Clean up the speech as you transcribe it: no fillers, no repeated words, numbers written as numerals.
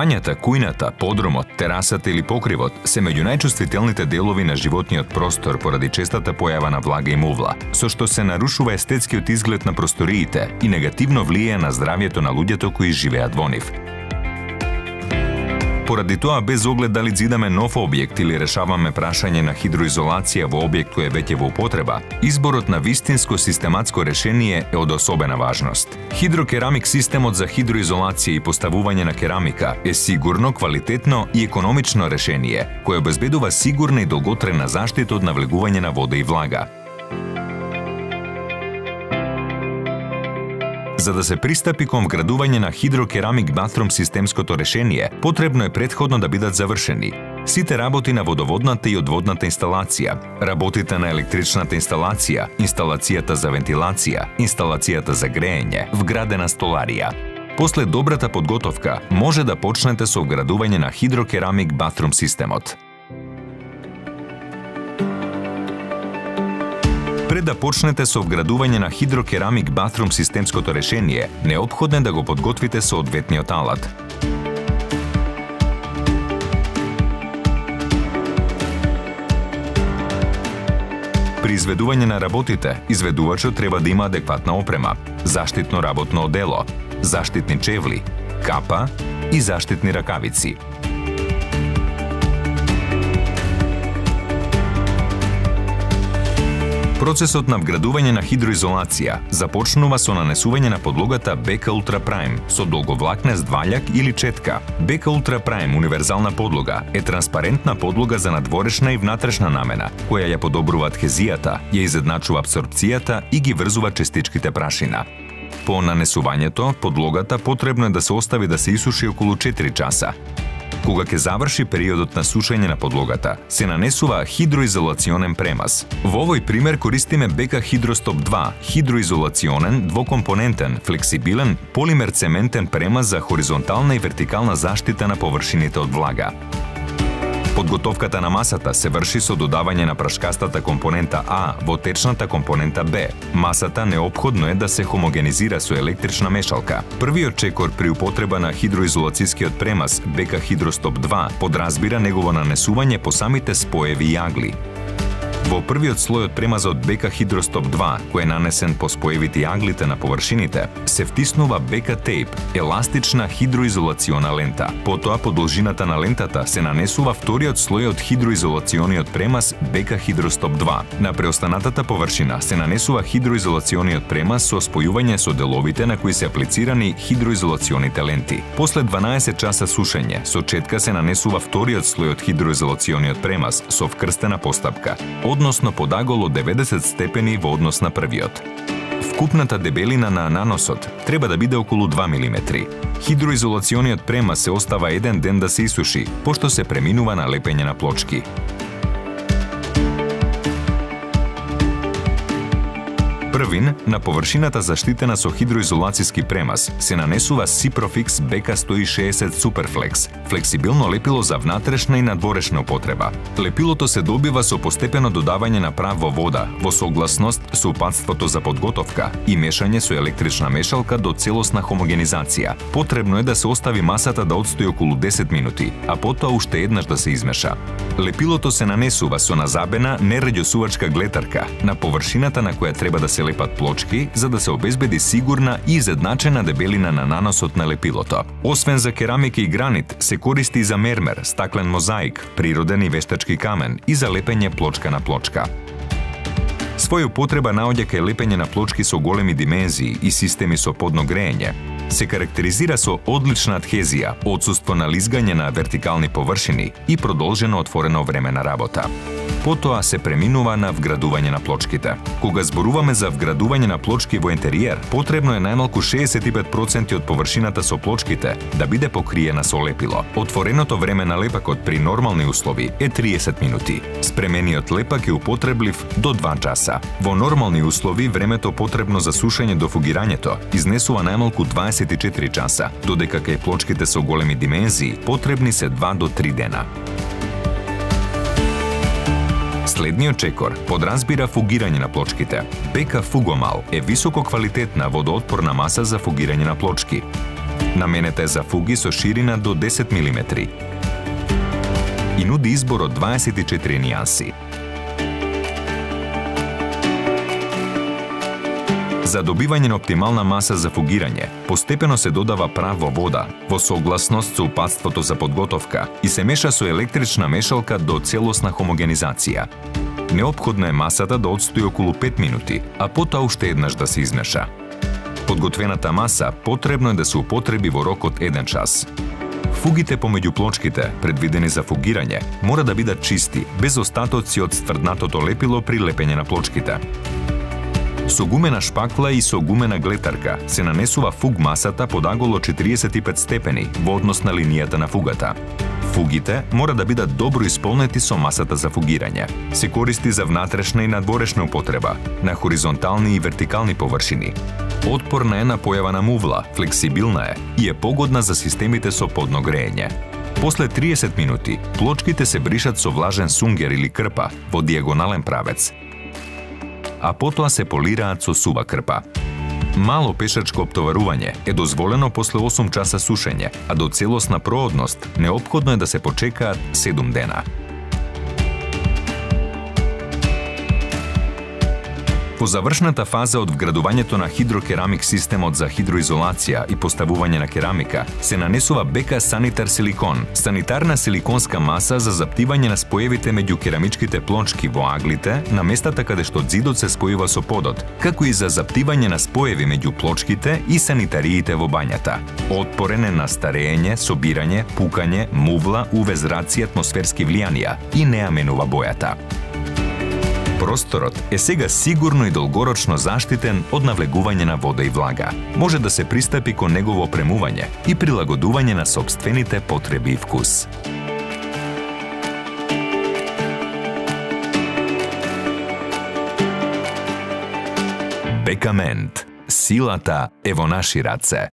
Кафањата, кујната, подромот, терасата или покривот се меѓу најчувствителните делови на животниот простор поради честата појава на влага и мувла, со што се нарушува естетскиот изглед на просториите и негативно влијае на здравјето на луѓето кои живеат во нив. Поради тоа, без оглед дали зидаме нов објект или решаваме прашање на хидроизолација во објект кој е веќе во употреба, изборот на вистинско систематско решение е од особена важност. Хидрокерамик системот за хидроизолација и поставување на керамика е сигурно, квалитетно и економично решение, кое обезбедува сигурна и долготрена заштита од навлегување на вода и влага. За да се пристапи кон вградување на Hydro Ceramic Bathroom системското решение, потребно е претходно да бидат завршени сите работи на водоводната и одводната инсталација, работите на електричната инсталација, инсталацијата за вентилација, инсталацијата за греење, вградена столарија. После добрата подготовка, може да почнете со вградување на Hydro Ceramic Bathroom системот. Пред да почнете со вградување на Hydro Ceramic Bathroom системското решение, неопходно е да го подготвите соодветниот алат. При изведување на работите, изведувачот треба да има адекватна опрема, заштитно работно одело, заштитни чевли, капа и заштитни ракавици. Процесот на вградување на хидроизолација започнува со нанесување на подлогата Бека УТРА ПРАЙМ со долговлакнест ваљак или четка. Бека УТРА ПРАЙМ универзална подлога е транспарентна подлога за надворешна и внатрешна намена, која ја подобрува адхезијата, ја изедначува абсорпцијата и ги врзува честичките прашина. По нанесувањето, подлогата потребно е да се остави да се исуши околу 4 часа. Кога ќе заврши периодот на сушење на подлогата, се нанесува хидроизолационен премаз. Во овој пример користиме Бека Хидростоп 2, хидроизолационен, двокомпонентен, флексибилен, полимер цементен премаз за хоризонтална и вертикална заштита на површините од влага. Подготовката на масата се врши со додавање на прашкастата компонента А во течната компонента Б. Масата неопходно е да се хомогенизира со електрична мешалка. Првиот чекор при употреба на хидроизолацијскиот премаз Бека Хидростоп 2 подразбира негово нанесување по самите споеви и агли. Во првиот слој од премазот Бека Хидростоп 2, кој е нанесен по споевите и аглите на површините, се втиснува Бека Тејп, еластична хидроизолациона лента. Потоа по должината на лентата се нанесува вториот слој од хидроизолациониот премаз Бека Хидростоп 2. На преостанатата површина се нанесува хидроизолациониот премаз со спојување со деловите на кои се аплицирани хидроизолационите ленти. После 12 часа сушење, со четка се нанесува вториот слој од хидроизолациониот премаз со вкрстена постапка, односно подагол од 90 степени во однос на првиот. Вкупната дебелина на наносот треба да биде околу 2 мм. Хидроизолациониот премаз се остава еден ден да се исуши, пошто се преминува на лепење на плочки. Првин, на површината заштитена со хидроизолацијски премаз, се нанесува Siprofix BK160 Superflex, флексибилно лепило за внатрешна и надворешна употреба. Лепилото се добива со постепено додавање на прав во вода, во согласност со упатството за подготовка и мешање со електрична мешалка до целосна хомогенизација. Потребно е да се остави масата да отстои околу 10 минути, а потоа уште еднаш да се измеша. Лепилото се нанесува со назабена нераѓосувачка глетарка на површината на која треба да се лепат плочки, за да се обезбеди сигурна и изедначена дебелина на наносот на лепилото. Освен за керамика и гранит, се користи и за мермер, стаклен мозаик, природен и вештачки камен и за лепење плочка на плочка. Своја употреба наоѓа кај лепење на плочки со големи димензии и системи со подно греење. Се карактеризира со одлична адхезија, отсуство на лизгање на вертикални површини и продолжено отворено време на работа. Потоа се преминува на вградување на плочките. Кога зборуваме за вградување на плочки во интериер, потребно е најмалку 65% од површината со плочките да биде покриена со лепило. Отвореното време на лепакот при нормални услови е 30 минути. Спремениот лепак е употреблив до 2 часа. Во нормални услови времето потребно за сушење до фугирањето изнесува најмалку 24 часа, додека кај плочките со големи димензии потребни се 2 до 3 дена. Следниот чекор подразбира фугирање на плочките. Бека Фугомал е високо квалитетна водоотпорна маса за фугирање на плочки. Наменета е за фуги со ширина до 10 мм и нуди избор од 24 нијанси. За добивање на оптимална маса за фугирање, постепено се додава прав во вода, во согласност со упатството за подготовка, и се меша со електрична мешалка до целосна хомогенизација. Неопходно е масата да отстои околу 5 минути, а потоа уште еднаш да се измеша. Подготвената маса потребно е да се употреби во рок од 1 час. Фугите помеѓу плочките, предвидени за фугирање, мора да бидат чисти, без остатоци од стврднатото лепило при лепење на плочките. Со гумена шпакла и со гумена глетарка се нанесува фуг масата под агол од 45 степени во однос на линијата на фугата. Фугите мора да бидат добро исполнети со масата за фугирање. Се користи за внатрешна и надворешна употреба, на хоризонтални и вертикални површини. Отпорна е на појава на мувла, флексибилна е и е погодна за системите со подно греење. После 30 минути, плочките се бришат со влажен сунгер или крпа во дијагонален правец, а потоа се полираат со сува крпа. Мало пешачко обтоварување е дозволено после 8 часа сушење, а до целосна проодност неопходно е да се почекаат 7 дена. По завршната фаза од вградувањето на хидрокерамик системот за хидроизолација и поставување на керамика, се нанесува Бека Санитар Силикон, санитарна силиконска маса за заптивање на споевите меѓу керамичките плочки во аглите, на местата каде што ѕидот се спојува со подот, како и за заптивање на споеви меѓу плочките и санитариите во бањата. Отпорен е на старење, собирање, пукање, мувла, увезраци, атмосферски влијанија и неа менува бојата. Просторот е сега сигурно и долгорочно заштитен од навлегување на вода и влага. Може да се пристапи кон негово премување и прилагодување на сопствените потреби и вкус. Бека мент. Силата е во наши раце.